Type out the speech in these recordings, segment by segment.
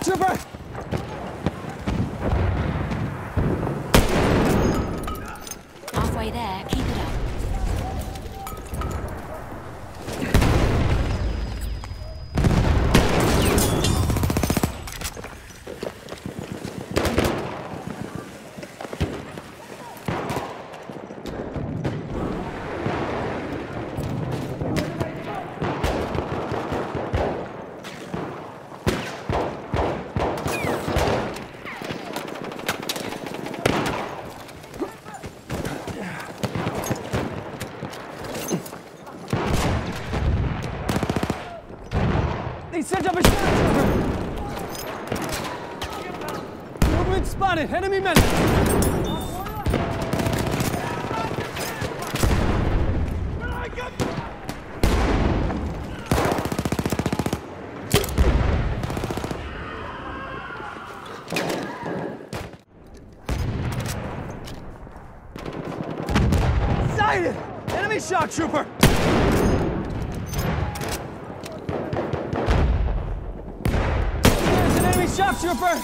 out, Trooper! Halfway there, keep it up. Send up a shot! Movement spotted! Enemy men! Sighted! Enemy shock trooper! Shock trooper!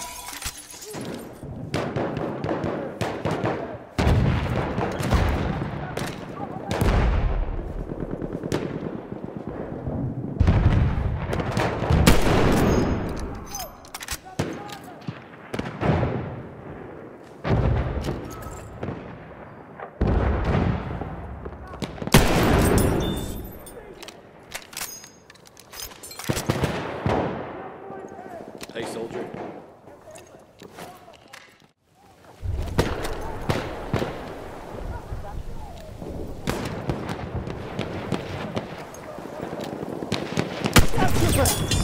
Hey, soldier.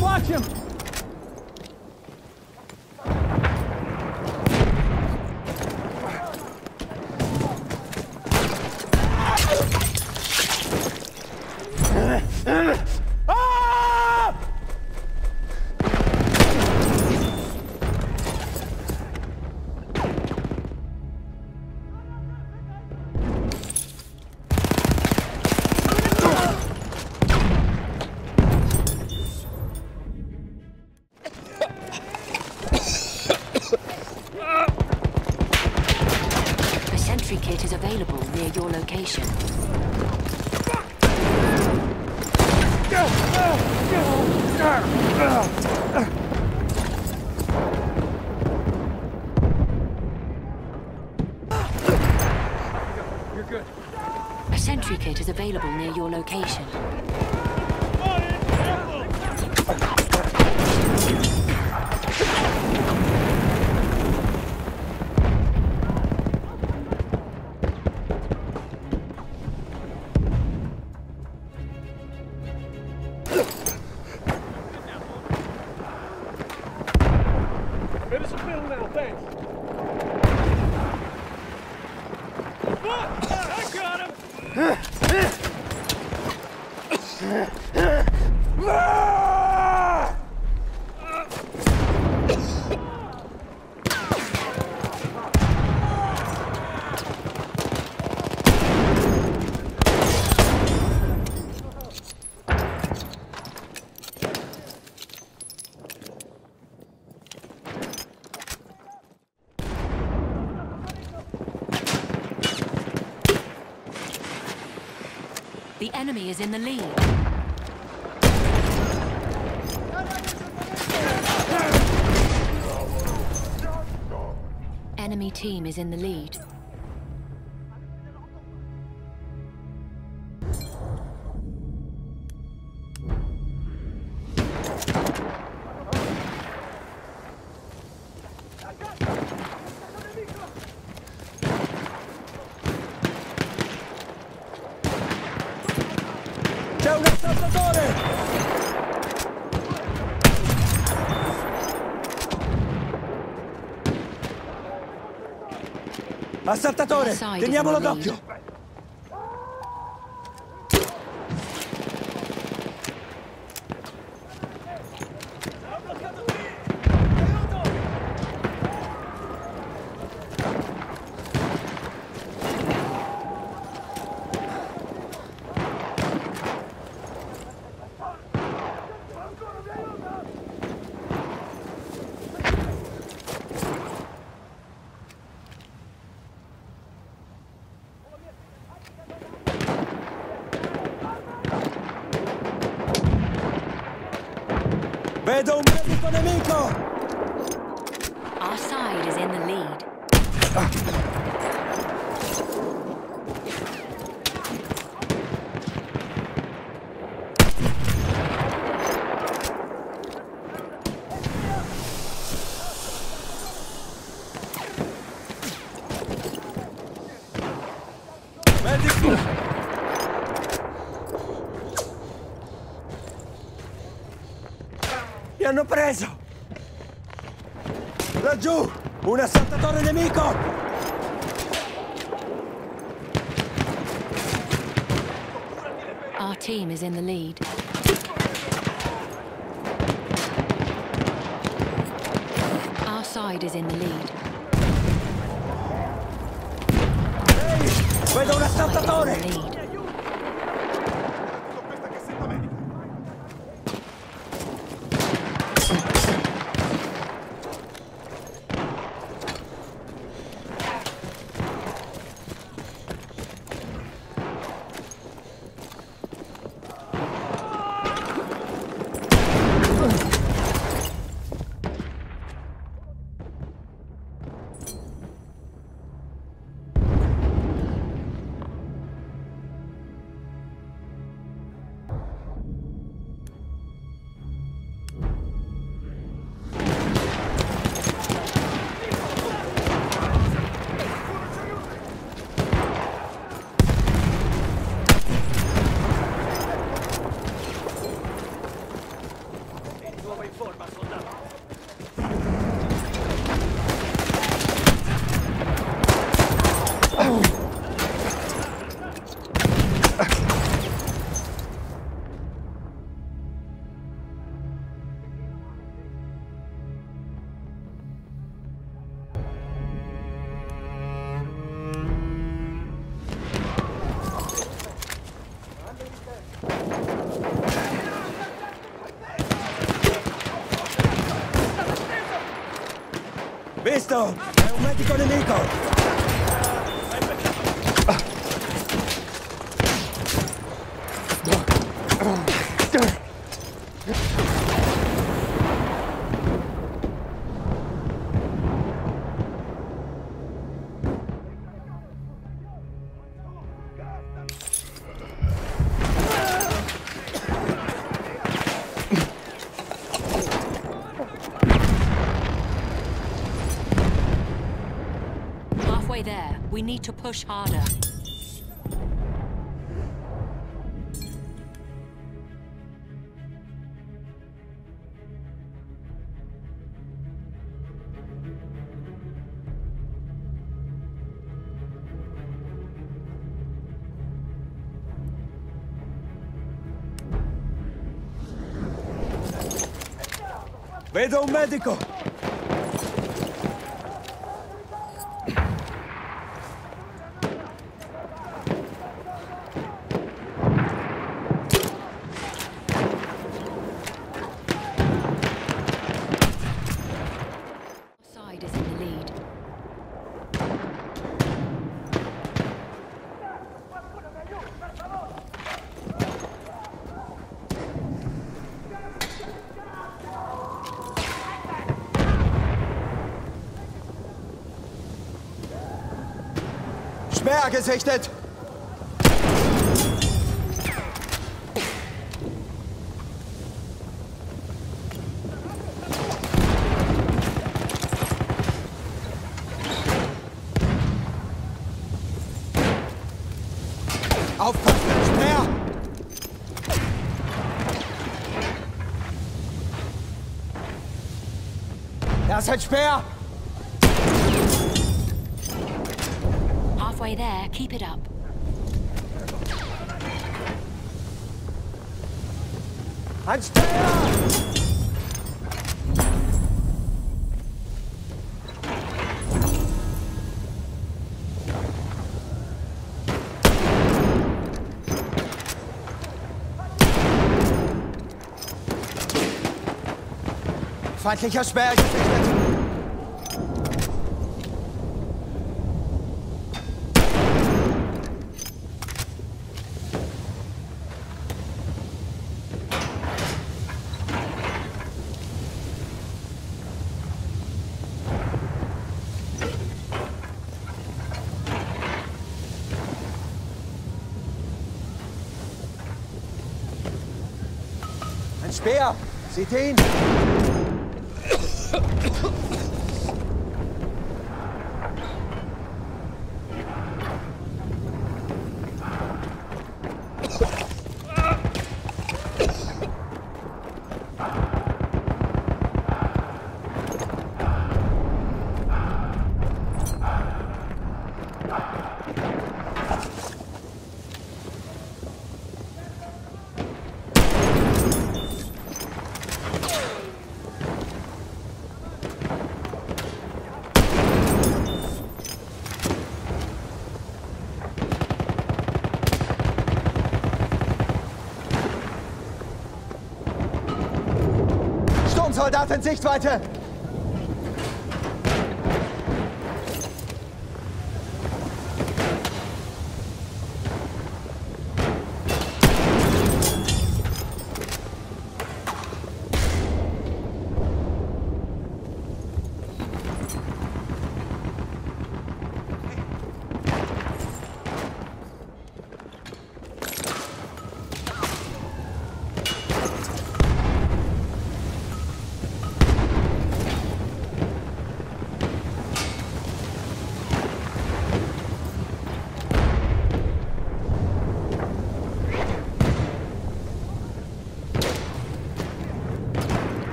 Watch him! Kit is available near your location. You're good. A sentry kit is available near your location. The enemy is in the lead. Enemy team is in the lead. Assaltatore, teniamolo d'occhio! Vedo un mezzo nemico! Our side is in the lead. Mi hanno preso! Laggiù! Un assaltatore nemico! Our team is in the lead. Our side is in the lead. Ehi! Vedo un assaltatore! Visto! È un medico nemico! There, we need to push harder. Vedo un medico. Schwer gesichtet! Aufpassen! Schwer! Das ist ein Speer! Halfway there, keep it up. Ein Speer! Feindlicher Speer gesichtet! Speer! Seht ihr ihn? Soldat in Sichtweite!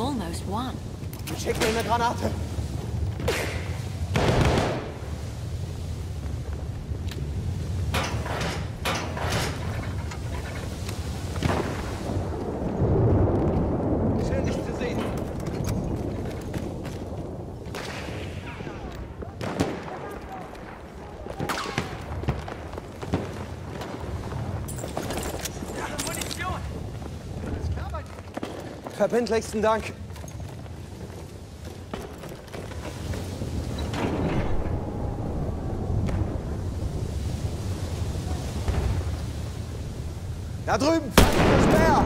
Almost won. Schick mir eine Granate. Schön, dich zu sehen. Munition. Alles klar bei dir. Verbindlichsten Dank. Da drüben! Speer!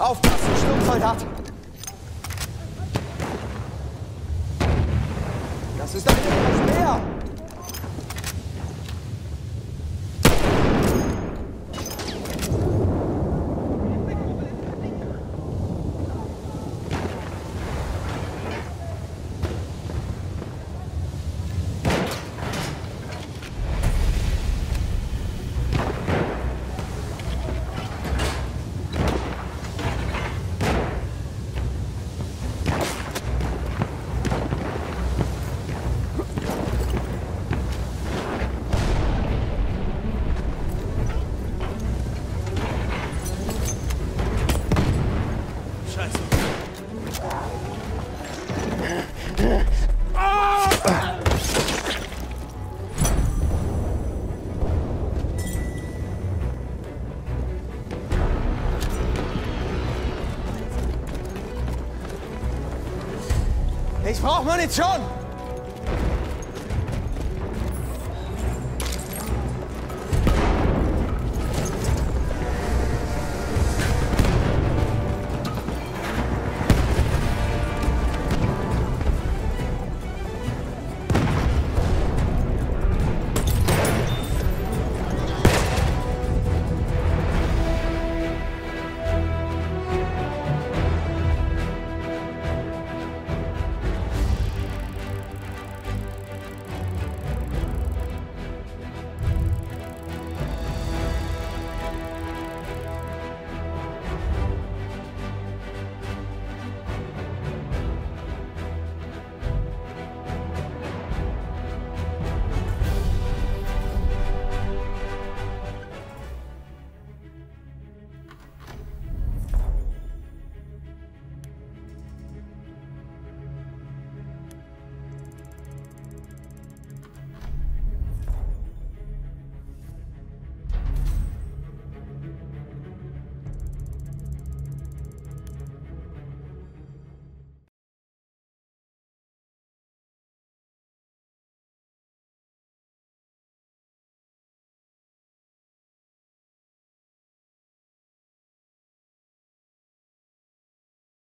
Aufpassen, Sturmsoldat! Das ist ein Speer! Ich brauche Munition!